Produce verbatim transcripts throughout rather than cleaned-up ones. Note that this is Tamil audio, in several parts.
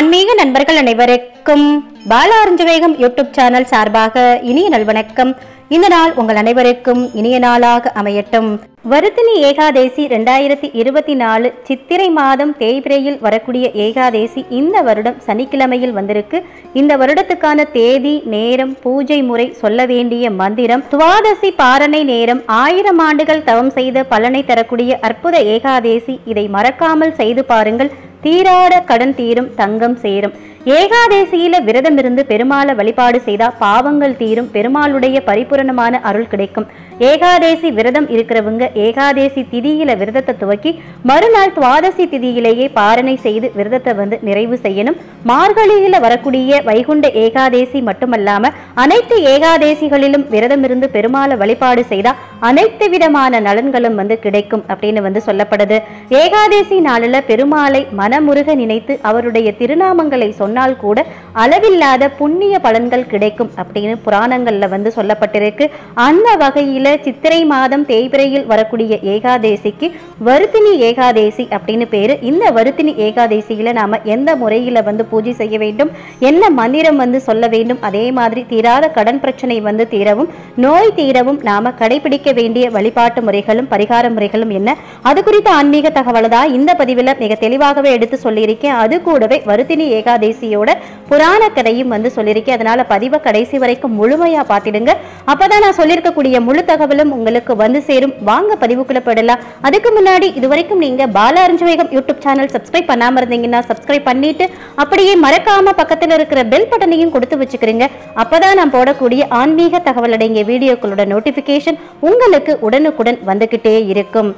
ஆன்மீக நண்பர்கள் அனைவருக்கும் பாலா அருஞ்சவேகம் யூடியூப் சேனல் சார்பாக இனிய நல்வணக்கம். இந்த நாள் உங்கள் அனைவருக்கும் இனிய நாளாக அமையட்டும். வருத்தினி ஏகாதசி ரெண்டாயிரத்தி இருபத்தி நாலு சித்திரை மாதம் தேய்பிரையில் வரக்கூடிய ஏகாதசி இந்த வருடம் சனிக்கிழமையில் வந்திருக்கு. இந்த வருடத்துக்கான தேதி, நேரம், பூஜை முறை, சொல்ல வேண்டிய மந்திரம், துவாதசி பாரணை நேரம், ஆயிரம் ஆண்டுகள் தவம் செய்த பலனை தரக்கூடிய அற்புத ஏகாதசி. இதை மறக்காமல் செய்து பாருங்கள். தீராட கடன் தீரும், தங்கம் சேரும். ஏகாதசியில விரதம் இருந்து பெருமாளை வழிபாடு செய்தா பாவங்கள் தீரும், பெருமாளுடைய பரிபூரணமான அருள் கிடைக்கும். ஏகாதசி விரதம் இருக்கிறவங்க ஏகாதசி திதியில விரதத்தை துவக்கி மறுநாள் துவாதசி திதியிலேயே பாரணை செய்து விரதத்தை வந்து நிறைவு செய்யணும். மார்கழியில வரக்கூடிய வைகுண்ட ஏகாதசி மட்டுமல்லாம அனைத்து ஏகாதசிகளிலும் விரதம் இருந்து பெருமாளை வழிபாடு செய்தா அனைத்து விதமான நலன்களும் வந்து கிடைக்கும் அப்படின்னு வந்து சொல்லப்படுது. ஏகாதசி நாளில பெருமாளை மனமுருக நினைத்து அவருடைய திருநாமங்களை சொன்னால் கூட அளவில்லாத புண்ணிய பலன்கள் கிடைக்கும் அப்படின்னு புராணங்கள்ல வந்து சொல்லப்பட்டிருக்கு. அந்த வகையில சித்திரை மாதம் தேய்பிரையில் வரக்கூடிய ஏகாதசிக்கு வருத்தினி ஏகாதசி அப்படின்னு பேரு. இந்த வருத்தினி ஏகாதசியில நாம எந்த முறையில வந்து பூஜை செய்ய வேண்டும், என்ன மந்திரம் வந்து சொல்ல வேண்டும், அதே மாதிரி தீராத கடன் பிரச்சனை வந்து தீரவும் நோய் தீரவும் நாம கடைபிடிக்க வேண்டிய வழிபாட்டு முறைகளும் பரிகார முறைகளும் என்ன, அது குறித்த ஆன்மீக தகவல் தான் இந்த பதிவில் மிக தெளிவாகவே எடுத்து சொல்லியிருக்கேன். அது கூடவே வருத்தினி ஏகாதசியோட புராண கதையும் வந்து சொல்லியிருக்கேன். அதனால பதிவை கடைசி வரைக்கும் முழுமையா பார்த்திடுங்க. அப்பதான் நான் சொல்லியிருக்கக்கூடிய முழு தகவலும் உங்களுக்கு வந்து சேரும். வாங்க பதிவுக்குள்ள போடலாம். அதுக்கு முன்னாடி இதுவரைக்கும் நீங்க பாலா அருஞ்சவேகம் யூடியூப் சேனல் சப்ஸ்கிரைப் பண்ணாம இருந்தீங்கன்னா சப்ஸ்கிரைப் பண்ணிட்டு அப்படியே மறக்காம பக்கத்துல இருக்கிற பெல் பட்டனையும் கொடுத்து வச்சுக்கிறீங்க. அப்பதான் நான் போடக்கூடிய ஆன்மீக தகவல் அடங்கிய வீடியோக்களோட நோட்டிபிகேஷன் உங்களுக்கு உடனுக்குடன் வந்துகிட்டே இருக்கும்.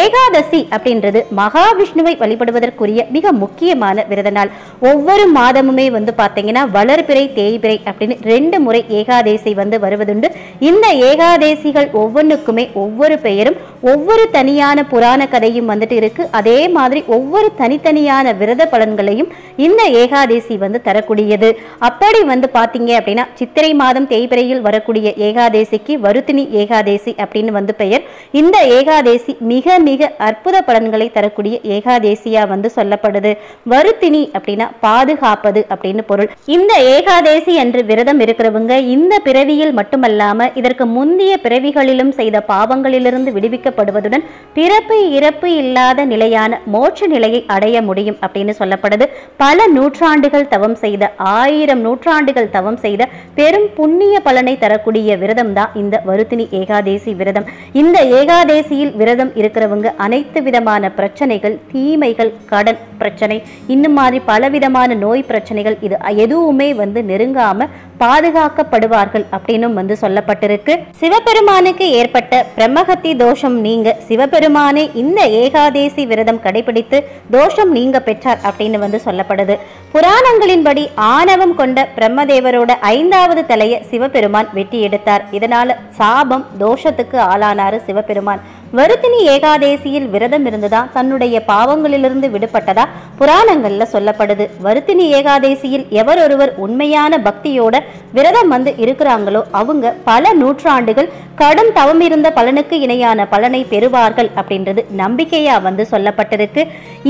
ஏகாதசி அப்படின்றது மகாவிஷ்ணுவை வழிபடுவதற்குரிய மிக முக்கியமான விரத நாள். ஒவ்வொரு மாதமுமே வந்து பார்த்தீங்கன்னா வளர்பிறை, தேய்பிறை அப்படின்னு ரெண்டு முறை ஏகாதசி வந்து வருவதுண்டு. இந்த ஏகாதசிகள் ஒவ்வொன்றுக்குமே ஒவ்வொரு பெயரும் ஒவ்வொரு தனியான புராண கதையும் வந்துட்டு இருக்கு. அதே மாதிரி ஒவ்வொரு தனித்தனியான விரத பலன்களையும் இந்த ஏகாதசி வந்து தரக்கூடியது. அப்படி வந்து பார்த்தீங்க அப்படின்னா சித்திரை மாதம் தேய்பிறையில் வரக்கூடிய ஏகாதசிக்கு வருத்தினி ஏகாதசி அப்படின்னு வந்து பெயர். இந்த ஏகாதசி மிக மிக அற்புத பலன்களை தரக்கூடிய ஏகாதசியா வந்து சொல்லப்படுது. வருத்தினி அப்படின்னா பாதுகாப்பது அப்படின்னு பொருள். இந்த ஏகாதசி என்று விரதம் இருக்கிறவங்க இந்த பிறவியில் மட்டுமல்லாம இதற்கு முந்தைய பிறவிகளிலும் செய்த பாவங்களிலிருந்து விடுவிக்கப்படுவதுடன் பிறப்பு இறப்பு இல்லாத நிலையான மோட்ச நிலையை அடைய முடியும் அப்படின்னு சொல்லப்படுது. பல நூற்றாண்டுகள் தவம் செய்த, ஆயிரம் நூற்றாண்டுகள் தவம் செய்த பெரும் புண்ணிய பலனை தரக்கூடிய விரதம் தான் இந்த வருத்தினி ஏகாதசி விரதம். இந்த ஏகாதசியில் விரதம் இருக்கிற அனைத்து விதமான பிரச்சனைகள், தீமைகள், கடன் பிரச்சனை, இன்னும் மாதிரி பலவிதமான நோய் பிரச்சனைகள் இது எதுவுமே வந்து நெருங்காம பாதுகாக்கப்படுவார்கள் அப்படின்னு வந்து சொல்லப்பட்டிருக்கு. சிவபெருமானுக்கு ஏற்பட்ட பிரம்மஹத்தி தோஷம் நீங்க சிவபெருமானே இந்த ஏகாதசி விரதம் கடைபிடித்து தோஷம் நீங்க பெற்றார் அப்படின்னு வந்து சொல்லப்படுது. புராணங்களின்படி ஆணவம் கொண்ட பிரம்மதேவரோட ஐந்தாவது தலையை சிவபெருமான் வெட்டி எடுத்தார். இதனால சாபம் தோஷத்துக்கு ஆளானாரு சிவபெருமான். வருத்தினி ஏகாதசியில் விரதம் இருந்துதான் தன்னுடைய பாவங்களிலிருந்து விடுபட்டதா புராணங்கள்ல சொல்லப்படுது. வருத்தினி ஏகாதசியில் எவர் ஒருவர் உண்மையான பக்தியோட விரதம் வந்து இருக்கிறாங்களோ அவங்க பல நூற்றாண்டுகள் கடும் தவம் இருந்த பலனுக்கு இணையான பலனை பெறுவார்கள் அப்படின்றது நம்பிக்கையா வந்து சொல்லப்பட்டிருக்கு.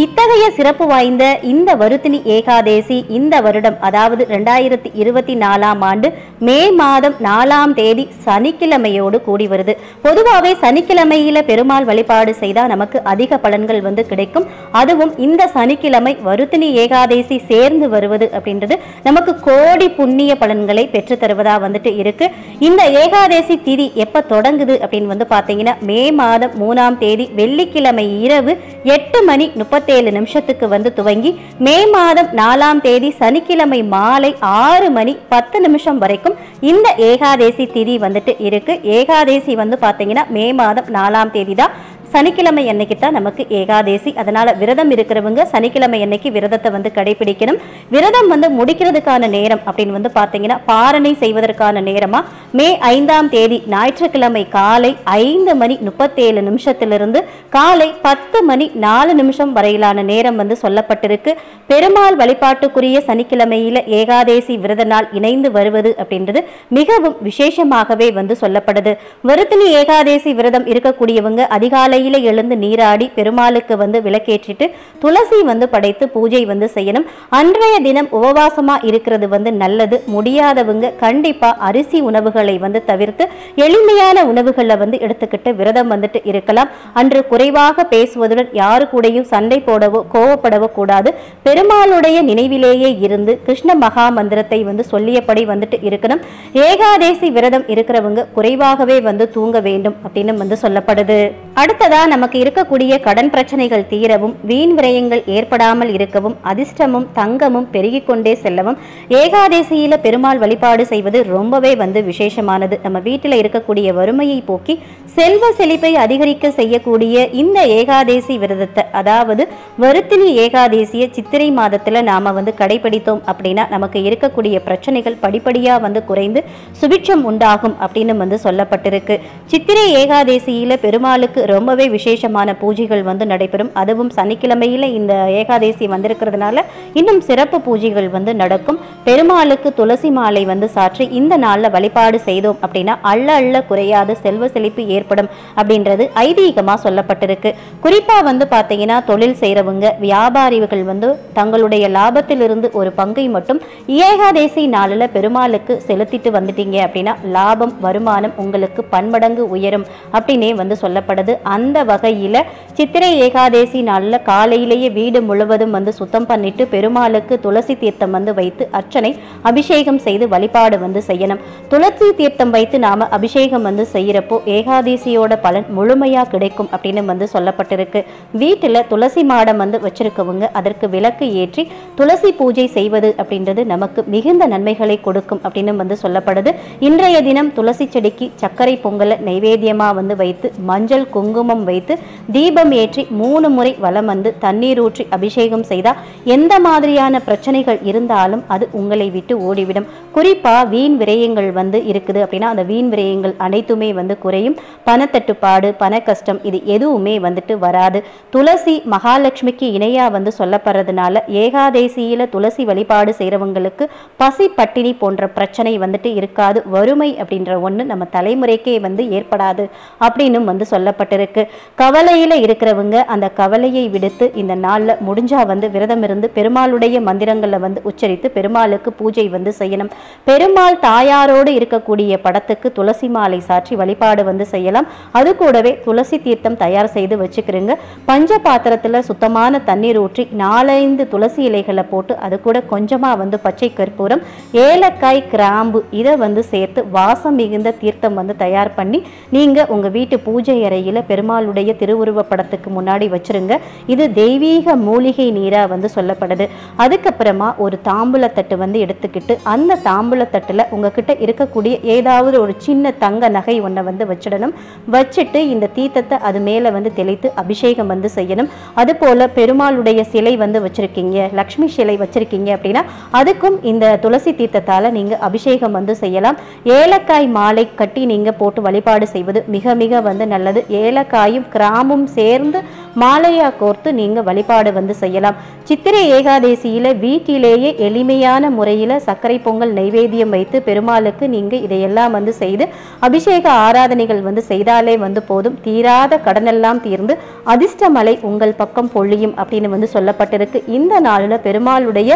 இத்தகைய சிறப்பு வாய்ந்த இந்த வருத்தினி ஏகாதசி இந்த வருடம் அதாவது ரெண்டாயிரத்தி இருபத்தி நாலாம் ஆண்டு மே மாதம் நாலாம் தேதி சனிக்கிழமையோடு கூடி வருது. பொதுவாகவே சனிக்கிழமையில பெருமாள் வழிபாடு செய்தா நமக்கு அதிக பலன்கள் வந்து கிடைக்கும். அதுவும் இந்த சனிக்கிழமை வருத்தினி ஏகாதசி சேர்ந்து வருவது அப்படின்றது நமக்கு கோடி புண்ணிய பலன்களை பெற்று தருவதா வந்துட்டு இருக்கு. இந்த ஏகாதசி திதி எப்ப தொடங்குது அப்படின்னு வந்து பாத்தீங்கன்னா மே மாதம் மூணாம் தேதி வெள்ளிக்கிழமை இரவு எட்டு மணி முப்பத்தேழு நிமிஷத்துக்கு வந்து துவங்கி மே மாதம் நாலாம் தேதி சனிக்கிழமை மாலை ஆறு மணி பத்து நிமிஷம் வரைக்கும் இந்த ஏகாதசி திதி வந்துட்டு இருக்கு. ஏகாதசி வந்து பாத்தீங்கன்னா மே மாதம் நாலாம் தேதி தான் சனிக்கிழமை அன்னைக்கு தான் நமக்கு ஏகாதசி. அதனால விரதம் இருக்கிறவங்க சனிக்கிழமை அன்னைக்கு விரதத்தை வந்து கடைபிடிக்கணும். விரதம் வந்து முடிக்கிறதுக்கான நேரம் அப்படின்னு வந்து பார்த்தீங்கன்னா பாரணை செய்வதற்கான நேரமா மே ஐந்தாம் தேதி ஞாயிற்றுக்கிழமை காலை ஐந்து மணி முப்பத்தேழு நிமிஷத்திலிருந்து காலை பத்து மணி நாலு நிமிஷம் வரையிலான நேரம் வந்து சொல்லப்பட்டிருக்கு. பெருமாள் வழிபாட்டுக்குரிய சனிக்கிழமையில ஏகாதசி விரத நாள் இணைந்து வருவது அப்படின்றது மிகவும் விசேஷமாகவே வந்து சொல்லப்படுது. வருத்தினி ஏகாதசி விரதம் இருக்கக்கூடியவங்க அதிகாலை காலையில் எழுந்து நீராடி பெருமாளுக்கு வந்து விளக்கேற்றிட்டு துளசி வந்து படைத்து பூஜை வந்து செய்யணும். அன்றைய தினம் உபவாசமாக இருக்கிறது வந்து நல்லது. முடியாதவங்க கண்டிப்பாக அரிசி உணவுகளை வந்து தவிர்த்து எளிமையான உணவுகளை வந்து எடுத்துக்கிட்டு விரதம் வந்துட்டு இருக்கலாம். அன்று குறைவாக பேசுவதுடன் யாரு கூடயும் சண்டை போடவோ கோவப்படவோ கூடாது. பெருமாளுடைய நினைவிலேயே இருந்து கிருஷ்ண மகா மந்திரத்தை வந்து சொல்லியபடி வந்துட்டு இருக்கணும். ஏகாதேசி விரதம் இருக்கிறவங்க குறைவாகவே வந்து தூங்க வேண்டும் அப்படின்னு வந்து சொல்லப்படுது. அடுத்ததா நமக்கு இருக்கக்கூடிய கடன் பிரச்சனைகள் தீரவும் வீண் விரயங்கள் ஏற்படாமல் இருக்கவும் அதிர்ஷ்டமும் தங்கமும் பெருகிக் கொண்டே செல்லவும் ஏகாதேசியில பெருமாள் வழிபாடு செய்வது ரொம்பவே வந்து விசேஷமானது. நம்ம வீட்டில் இருக்கக்கூடிய வறுமையை போக்கி செல்வ செழிப்பை அதிகரிக்க செய்யக்கூடிய இந்த ஏகாதேசி விரதத்தை, அதாவது வருத்தினி ஏகாதேசிய சித்திரை மாதத்துல நாம வந்து கடைபிடித்தோம் அப்படின்னா நமக்கு இருக்கக்கூடிய பிரச்சனைகள் படிப்படியா வந்து குறைந்து சுபிட்சம் உண்டாகும் அப்படின்னு வந்து சொல்லப்பட்டிருக்கு. சித்திரை ஏகாதேசியில பெருமாளுக்கு ரொம்பவே விசேஷமான பூஜைகள் வந்து நடைபெறும். அதுவும் சனிக்கிழமையில இந்த ஏகாதேசி வந்திருக்கிறதுனால இன்னும் சிறப்பு பூஜைகள் வந்து நடக்கும். பெருமாளுக்கு துளசி மாலை வந்து சாற்றி இந்த நாளில் வழிபாடு செய்தோம் அப்படின்னா அள்ள அள்ள குறையாத செல்வ செழிப்பு ஏற்படும் அப்படின்றது ஐதீகமா சொல்லப்பட்டிருக்கு. குறிப்பா வந்து பாத்தீங்கன்னா தொழில் செய்யறவங்க வியாபாரிகள் வந்து தங்களுடைய லாபத்திலிருந்து ஒரு பங்கை மட்டும் ஏகாதேசி நாளில் பெருமாளுக்கு செலுத்திட்டு வந்துட்டீங்க அப்படின்னா லாபம் வருமானம் உங்களுக்கு பன்மடங்கு உயரும் அப்படின்னே வந்து சொல்லப்படுது. அந்த வகையில் சித்திரை ஏகாதேசி நாளில் காலையிலேயே வீடு முழுவதும் வந்து சுத்தம் பண்ணிட்டு பெருமாளுக்கு துளசி தீர்த்தம் வந்து வைத்து அர்ச்சனை அபிஷேகம் செய்து வழிபாடு வந்து செய்யணும். துளசி தீர்த்தம் வைத்து நாம் அபிஷேகம் வந்து செய்கிறப்போ ஏகாதேசியோட பலன் முழுமையாக கிடைக்கும் அப்படின்னு வந்து சொல்லப்பட்டிருக்கு. வீட்டில் துளசி மாடம் வந்து வச்சிருக்கவங்க அதற்கு விளக்கு ஏற்றி துளசி பூஜை செய்வது அப்படின்றது நமக்கு மிகுந்த நன்மைகளை கொடுக்கும் அப்படின்னு வந்து சொல்லப்படுது. இன்றைய தினம் துளசி செடிக்கு சர்க்கரை பொங்கலை நைவேத்தியமாக வந்து வைத்து மஞ்சள் குங்குமம் வைத்து தீபம் ஏற்றி மூணு முறை வலம் வந்து தண்ணீர் ஊற்றி அபிஷேகம் செய்தால் எந்த மாதிரியான பிரச்சனைகள் இருந்தாலும் அது உங்களை விட்டு ஓடிவிடும். குறிப்பாக வீண் விரயங்கள் வந்து இருக்குது அப்படின்னா அந்த வீண் விரயங்கள் அனைத்துமே வந்து குறையும். பணத்தட்டுப்பாடு பண கஷ்டம் இது எதுவுமே வந்துட்டு வராது. துளசி மகாலட்சுமிக்கு இணையாக வந்து சொல்லப்படுறதுனால ஏகாதேசியில் துளசி வழிபாடு செய்கிறவங்களுக்கு பசி பட்டினி போன்ற பிரச்சனை வந்துட்டு இருக்காது. வறுமை அப்படின்ற ஒன்று நம்ம தலைமுறைக்கே வந்து ஏற்படாது அப்படின்னு வந்து சொல்லப்பட்டிருக்கு. கவலையில் இருக்கிறவங்க அந்த கவலையை விடுத்து இந்த நாளில் முடிஞ்சா வந்து விரதம் இருந்து பெருமாளுடைய மந்திரங்களை வந்து உச்சரித்து பெருமாளுக்கு பூஜை வந்து செய்யணும். பெருமாள் தாயாரோடு இருக்கக்கூடிய படத்துக்கு துளசி மாலை சாற்றி வழிபாடு வந்து செய்யலாம். அது கூடவே துளசி தீர்த்தம் தயார் செய்து வச்சுக்கிறோங்க. பஞ்ச பாத்திரத்தில் சுத்தமான தண்ணீர் ஊற்றி நாலஞ்சு துளசி இலைகளை போட்டு அது கூட கொஞ்சமாக வந்து பச்சை கற்பூரம் ஏலக்காய் கிராம்பு இதை வந்து சேர்த்து வாசம் மிகுந்த தீர்த்தம் வந்து தயார் பண்ணி நீங்கள் உங்கள் வீட்டு பூஜை அறையில் பெருமாளுடைய திருவுருவ படத்துக்கு முன்னாடி வச்சுருங்க. இது தெய்வீக மூலிகை நீராக வந்து சொல்லப்படுது. அதுக்கப்புறமா ஒரு தாம்பூலத்தட்டு வந்து எடுத்துக்கிட்டு அந்த தாம்பூலத்தட்டில் உங்ககிட்ட இருக்கக்கூடிய ஏதாவது ஒரு சின்ன தங்க நகை ஒன்றை வந்து வச்சிடணும். வச்சுட்டு இந்த தீர்த்தத்தை அது மேலே வந்து தெளித்து அபிஷேகம் வந்து செய்யணும். அதுபோல் பெருமாளுடைய சிலை வந்து வச்சுருக்கீங்க, லக்ஷ்மி சிலை வச்சுருக்கீங்க அப்படின்னா அதுக்கும் இந்த துளசி தீர்த்தத்தால் நீங்கள் அபிஷேகம் வந்து செய்யலாம். ஏலக்காய் மாலை கட்டி நீங்கள் போட்டு வழிபாடு செய்வது மிக மிக வந்து நல்லது. ஏலக்காயும் கிராமும் சேர்ந்து மாலையா கோர்த்து நீங்கள் வழிபாடு வந்து செய்யலாம். சித்திரை ஏகாதேசியில் வீட்டிலேயே எளிமையான முறையில் சர்க்கரை பொங்கல் நைவேத்தியம் வைத்து பெருமாளுக்கு நீங்கள் இதையெல்லாம் வந்து செய்து அபிஷேக ஆராதனைகள் வந்து செய்தாலே வந்து போதும். தீராத கடனெல்லாம் தீர்ந்து அதிர்ஷ்டமலை உங்கள் பக்கம் பொழியும் அப்படின்னு வந்து சொல்லப்பட்டிருக்கு. இந்த நாளில் பெருமாளுடைய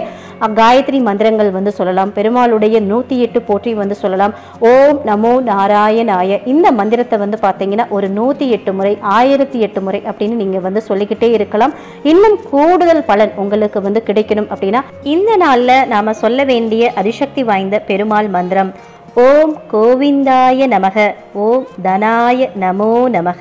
காயத்ரி மந்திரங்கள் வந்து சொல்லலாம். பெருமாளுடைய நூற்றி எட்டு போற்றி வந்து சொல்லலாம். ஓம் நமோ நாராயணாய இந்த மந்திரத்தை வந்து பார்த்தீங்கன்னா ஒரு நூற்றி எட்டு முறை ஆயிரத்தி எட்டு முறை அப்படின்னு நீங்கள் வந்து சொல்லிக்கிட்டே இருக்கலாம். இன்னும் கூடுதல் பலன் உங்களுக்கு வந்து கிடைக்கணும் அப்படின்னா இந்த நாளில் நாம் சொல்ல வேண்டிய அதிசக்தி வாய்ந்த பெருமாள் மந்திரம் ஓம் கோவிந்தாய நமக ஓம் தனாய நமோ நமக.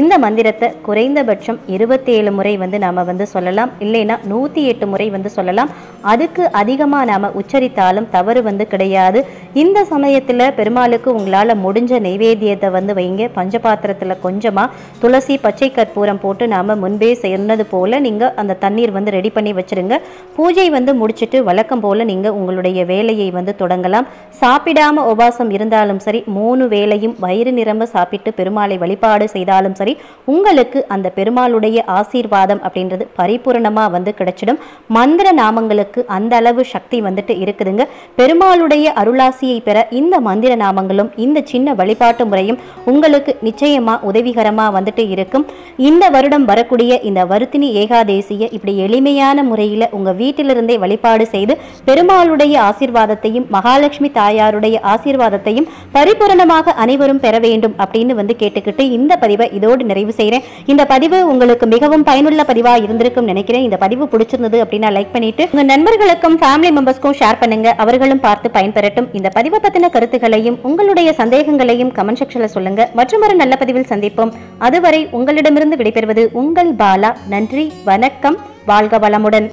இந்த மந்திரத்தை குறைந்தபட்சம் இருபத்தேழு முறை வந்து நாம் வந்து சொல்லலாம். இல்லைன்னா நூற்றி எட்டு முறை வந்து சொல்லலாம். அதுக்கு அதிகமாக நாம் உச்சரித்தாலும் தவறு வந்து கிடையாது. இந்த சமயத்தில் பெருமாளுக்கு உங்களால் முடிஞ்ச நைவேத்தியத்தை வந்து வைங்க. பஞ்சபாத்திரத்தில் கொஞ்சமாக துளசி பச்சை கற்பூரம் போட்டு நாம் முன்பே சொன்னது போல் நீங்கள் அந்த தண்ணீர் வந்து ரெடி பண்ணி வச்சுருங்க. பூஜை வந்து முடிச்சுட்டு வழக்கம் போல் நீங்கள் உங்களுடைய வேலையை வந்து தொடங்கலாம். சாப்பிடாமல் உபாசம் இருந்தாலும் சரி மூணு வேளையும் வயிறு நிரம்ப சாப்பிட்டு பெருமாளை வழிபாடு செய்தாலும் சரி, உங்களுக்கு அந்த பெருமாளுடைய ஆசீர்வாதம் அப்படின்றது பரிபூரணமாக வந்து கிடைச்சிடும். மந்திர நாமங்களுக்கு அந்த அளவு சக்தி வந்துட்டு இருக்குதுங்க. பெருமாளுடைய அருளாசியை பெற இந்த மந்திர நாமங்களும் இந்த சின்ன வழிபாட்டு முறையும் உங்களுக்கு நிச்சயமாக உதவிகரமாக வந்துட்டு இருக்கும். இந்த வருடம் வரக்கூடிய இந்த வருத்தினி ஏகாதசியை இப்படி எளிமையான முறையில் உங்கள் வீட்டிலிருந்தே வழிபாடு செய்து பெருமாளுடைய ஆசீர்வாதத்தையும் மகாலட்சுமி தாயாருடைய ஆசீர்வாதத்தையும் பரிபூரணமாக அனைவரும் பெற வேண்டும் அப்படின்னு வந்து கேட்டுக்கிட்டு இந்த பதிவை இதோடு நிறைவு செய்கிறேன். இந்த பதிவு உங்களுக்கு மிகவும் பயனுள்ள பதிவாக இருந்திருக்கும் நினைக்கிறேன். இந்த பதிவு பிடிச்சிருந்தது அப்படின்னா லைக் பண்ணிட்டு உங்கள் நண்பர்களுக்கும் ஃபேமிலி மெம்பர்ஸ்க்கும் ஷேர் பண்ணுங்க, அவர்களும் பார்த்து பயன்பெறட்டும். இந்த பதிவை பற்றின கருத்துக்களையும் உங்களுடைய சந்தேகங்களையும் கமெண்ட் செக்ஷனில் சொல்லுங்க. மற்றொரு நல்ல பதிவில் சந்திப்போம். அதுவரை உங்களிடமிருந்து விடைபெறுவது உங்கள் பாலா. நன்றி, வணக்கம், வாழ்க வளமுடன்.